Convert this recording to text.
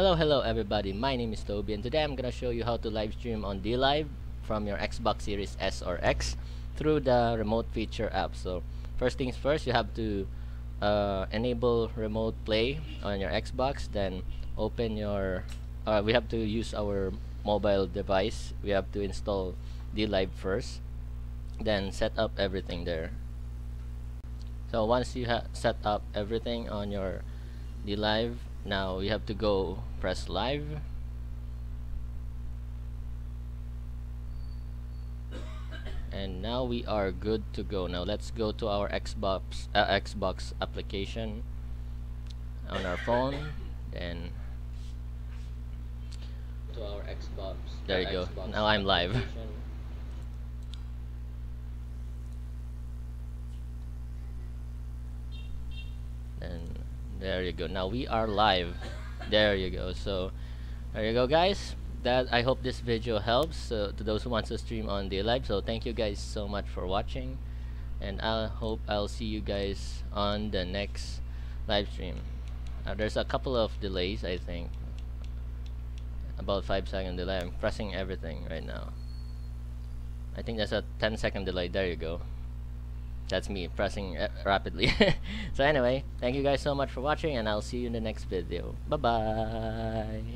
Hello everybody, my name is Toby and today I'm gonna show you how to live stream on DLive from your Xbox Series S or X through the remote feature app. So first things first, you have to enable remote play on your Xbox, then open your we have to use our mobile device. We have to install DLive first, then set up everything there. So once you have set up everything on your DLive, now you have to go press live. And now we are good to go. Now let's go to our Xbox application on our phone, and to our Xbox. There you go. Now I'm live. And there you go, now we are live. There you go. So there you go guys, I hope this video helps to those who want to stream on DLive. So thank you guys so much for watching, and I hope I'll see you guys on the next live stream. There's a couple of delays, I think about 5-second delay. I'm pressing everything right now. I think that's a 10-second delay. There you go. That's me pressing rapidly. So anyway, thank you guys so much for watching, and I'll see you in the next video. Bye bye.